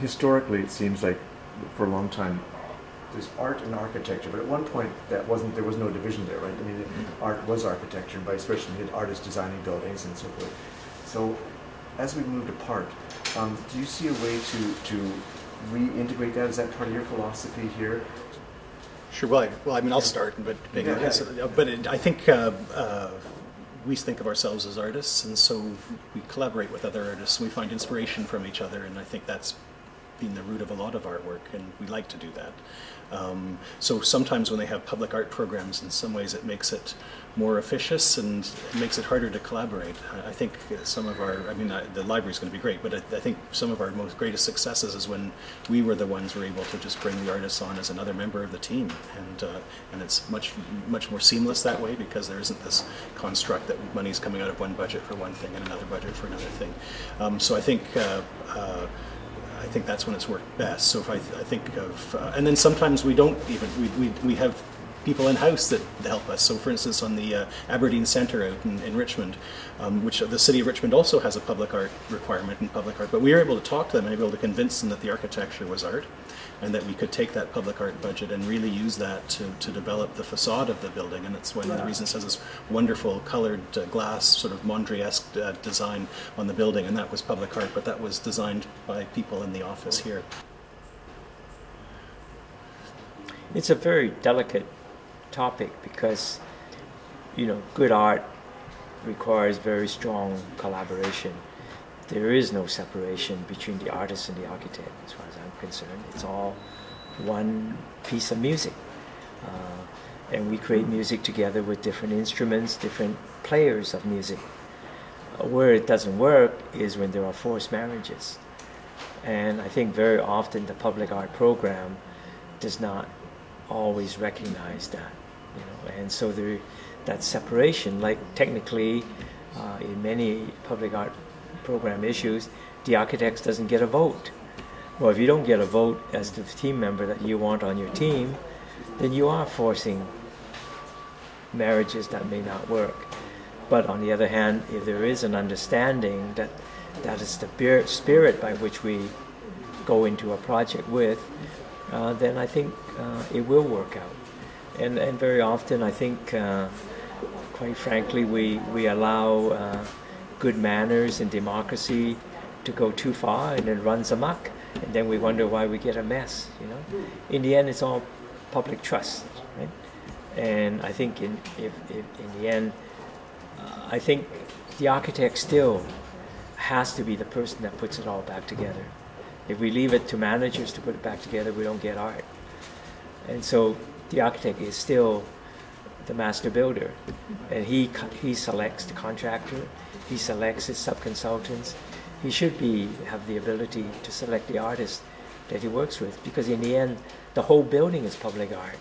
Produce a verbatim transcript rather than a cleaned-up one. historically, it seems like for a long time, there's art and architecture, but at one point that wasn't, there was no division there, right? I mean, mm-hmm. art was architecture, but especially you had artists designing buildings and so forth. So as we moved apart, um, do you see a way to, to reintegrate that? Is that part of your philosophy here? Sure, well, I, well, I mean, I'll start, but, yeah, yeah, yeah. but it, I think uh, uh, we think of ourselves as artists, and so we collaborate with other artists, and we find inspiration from each other, and I think that's been the root of a lot of our work, and we like to do that. Um, so sometimes when they have public art programs, in some ways it makes it more officious and makes it harder to collaborate. I think some of our, I mean, I, the library's going to be great, but I, I think some of our most greatest successes is when we were the ones who were able to just bring the artists on as another member of the team. And, uh, and it's much, much more seamless that way, because there isn't this construct that money's coming out of one budget for one thing and another budget for another thing. Um, so I think uh, uh, I think that's when it's worked best. So if I, th I think of, uh, and then sometimes we don't even, we, we, we have people in-house that help us. So for instance, on the uh, Aberdeen Centre out in, in Richmond, um, which the City of Richmond also has a public art requirement in public art, but we were able to talk to them and able to convince them that the architecture was art, and that we could take that public art budget and really use that to, to develop the facade of the building. And that's one yeah. of the reasons it has this wonderful colored uh, glass, sort of Mondrian-esque uh, design on the building. And that was public art, but that was designed by people in the office here. It's a very delicate topic, because, you know, good art requires very strong collaboration. There is no separation between the artist and the architect, as far as I'm concerned. It's all one piece of music. Uh, and we create music together with different instruments, different players of music. Where it doesn't work is when there are forced marriages. And I think very often the public art program does not always recognize that. You know? And so there, that separation, like technically uh, in many public art program issues, the architects doesn't get a vote. Well, if you don't get a vote as the team member that you want on your team, then you are forcing marriages that may not work. But on the other hand, if there is an understanding that that is the spirit by which we go into a project with, uh, then I think uh, it will work out. And, and very often, I think, uh, quite frankly, we, we allow uh, good manners and democracy to go too far, and it runs amok, and then we wonder why we get a mess, you know. In the end, it's all public trust, right? And I think in, if, if, in the end, uh, I think the architect still has to be the person that puts it all back together. If we leave it to managers to put it back together, we don't get art. And so the architect is still the master builder, and he, he selects the contractor, he selects his sub-consultants. He should be, have the ability to select the artist that he works with, because in the end, the whole building is public art.